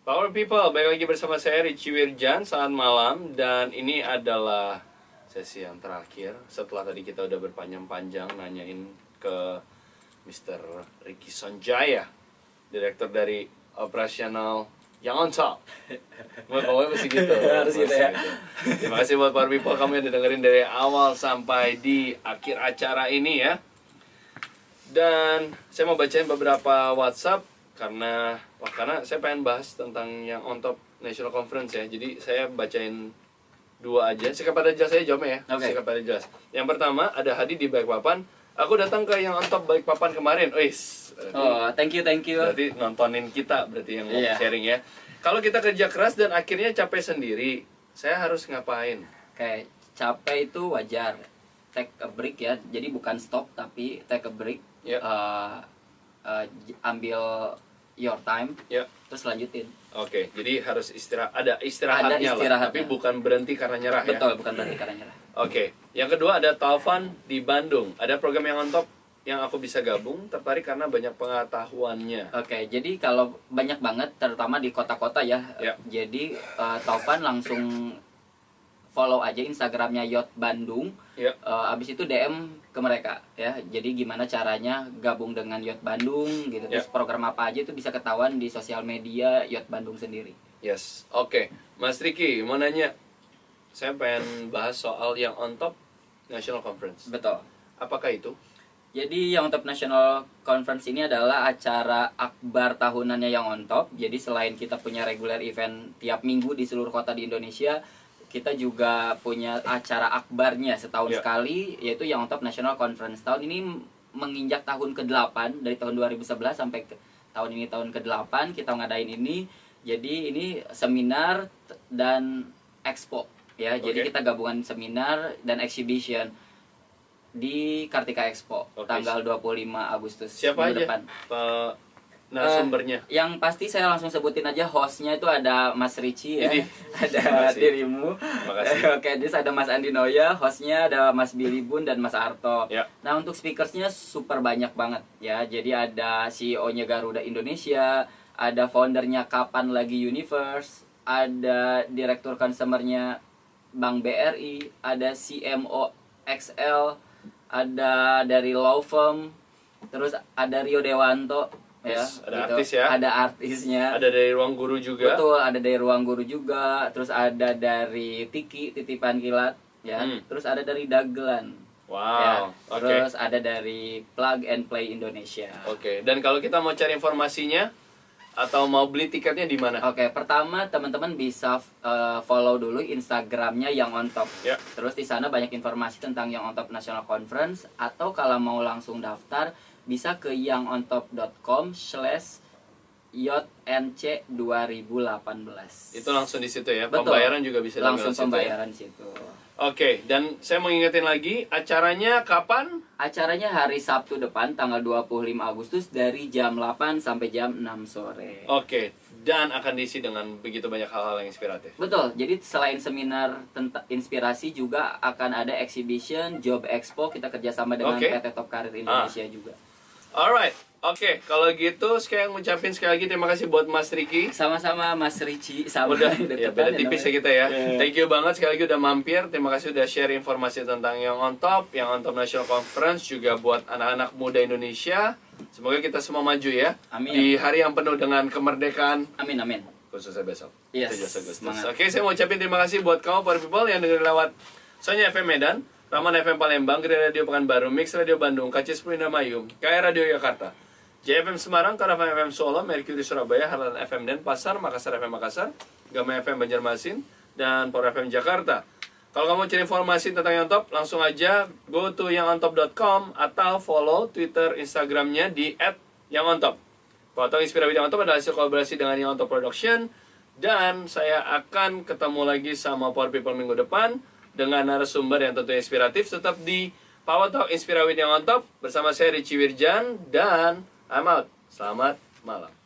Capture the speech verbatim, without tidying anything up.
Power People, balik lagi bersama saya Richie Wirjan, saat malam. Dan ini adalah sesi yang terakhir. Setelah tadi kita udah berpanjang-panjang nanyain ke mister Riki Sonjaya, direktur dari operasional Young On Top. Pokoknya mesti gitu, harus gitu ya. Terima kasih buat Power People, kamu yang didengerin dari awal sampai di akhir acara ini ya. Dan saya mau bacain beberapa WhatsApp karena wah, karena saya pengen bahas tentang yang on top national conference ya. Jadi saya bacain dua aja. Sikap pada jelas saya jawabnya ya. Okay. Sikap pada jelas. Yang pertama ada Hadi di Balikpapan. Aku datang ke yang on top Balikpapan kemarin. Wis. Oh, thank you, thank you. Berarti nontonin kita berarti yang yeah. sharing ya. Kalau kita kerja keras dan akhirnya capek sendiri, saya harus ngapain? Kayak capek itu wajar. Take a break ya. Jadi bukan stop tapi take a break. Yeah. Uh, uh, ambil your time, yeah. terus lanjutin. Oke, okay, jadi harus istirahat. Ada istirahatnya, ada istirahatnya lah, tapi bukan berhenti karena nyerah. Betul, ya? Betul, bukan berhenti karena nyerah. Oke, okay. Yang kedua ada Taufan di Bandung. Ada program yang on top yang aku bisa gabung, tertarik karena banyak pengetahuannya. Oke, okay, jadi kalau banyak banget, terutama di kota-kota ya. Yeah. Jadi uh, Taufan langsung follow aja Instagramnya Y O T Bandung, yeah. uh, abis itu D M ke mereka ya. Jadi gimana caranya gabung dengan Y O T Bandung gitu, yeah. terus program apa aja itu bisa ketahuan di sosial media Y O T Bandung sendiri. Yes, oke, okay. Mas Riki mau nanya, saya pengen bahas soal yang on top national conference. Betul. Apakah itu? Jadi yang on top national conference ini adalah acara akbar tahunannya yang on top. Jadi selain kita punya regular event tiap minggu di seluruh kota di Indonesia, kita juga punya acara akbarnya setahun yeah. sekali, yaitu Young On Top National Conference. Tahun ini menginjak tahun ke delapan, dari tahun dua ribu sebelas sampai ke, tahun ini tahun ke delapan kita ngadain ini. Jadi ini seminar dan expo ya. Okay. Jadi kita gabungan seminar dan exhibition di Kartika Expo, okay. tanggal dua puluh lima Agustus. Siapa aja depan. Pak narasumbernya? Uh, yang pasti saya langsung sebutin aja, hostnya itu ada Mas Ricci ya, ada dirimu, oke, terus ada Mas Andi Noya, hostnya ada Mas Billy Bun dan Mas Arto. Ya. Nah untuk speakersnya super banyak banget ya, jadi ada C E O-nya Garuda Indonesia, ada foundernya Kapan Lagi Universe, ada direktur consumernya Bank B R I, ada C M O X L, ada dari law firm, terus ada Rio Dewanto. Yes, ya, ada gitu. Artis ya. Ada artisnya. Ada dari Ruang Guru juga. Betul, ada dari Ruang Guru juga. Terus ada dari Tiki, Titipan Kilat ya. Hmm. Terus ada dari Dagelan. Wow. Ya. Terus okay. ada dari Plug and Play Indonesia. Oke. Okay. Dan kalau kita mau cari informasinya atau mau beli tiketnya di mana? Oke, okay. Pertama teman-teman bisa uh, follow dulu Instagramnya Young On Top. Yeah. Terus di sana banyak informasi tentang Young On Top National Conference, atau kalau mau langsung daftar bisa ke youngontop dot com slash Y O T N C dua ribu delapan belas. Itu langsung di situ ya. Betul. Pembayaran juga bisa langsung pembayaran situ. Ya? situ. Oke, okay, dan saya mau ingetin lagi acaranya kapan? Acaranya hari Sabtu depan tanggal dua puluh lima Agustus dari jam delapan sampai jam enam sore. Oke, okay. Dan akan diisi dengan begitu banyak hal-hal yang inspiratif. Betul. Jadi selain seminar tentang inspirasi juga akan ada exhibition, job expo, kita kerjasama dengan okay. P T Top Karir Indonesia ah. juga. Alright, oke, okay. Kalau gitu saya ngucapin sekali lagi terima kasih buat Mas Riki. Sama-sama Mas Ricci, sama. Udah, ya, beda tipis ya kita ya. Yeah. Thank you banget sekali lagi udah mampir. Terima kasih udah share informasi tentang yang on top, yang on top National Conference juga buat anak-anak muda Indonesia. Semoga kita semua maju ya. Amin. Di hari yang penuh dengan kemerdekaan. Amin, amin. Khususnya besok. Yes. Oke, okay, saya mau ucapin terima kasih buat kamu para people yang dengerin lewat Soalnya F M Medan, Taman F M Palembang, Kaya Radio Pekanbaru, Mix Radio Bandung, Kacil Sepulindo Mayum, Kaya Radio Jakarta, J F M Semarang, Kraf F M Solo, Mercury Surabaya, Harlan F M Denpasar, Makassar F M Makassar, Gam F M Banjarmasin, dan Poor F M Jakarta. Kalau kamu cari informasi tentang Young On Top, langsung aja go to young on top dot com atau follow Twitter Instagramnya di et youngontop. Potong Inspira With YOT adalah hasil kolaborasi dengan Young On Top Production, dan saya akan ketemu lagi sama Power People minggu depan dengan narasumber yang tentunya inspiratif. Tetap di Power Talk Inspira With YOT bersama saya Richie Wirjan, dan I'm out. Selamat malam.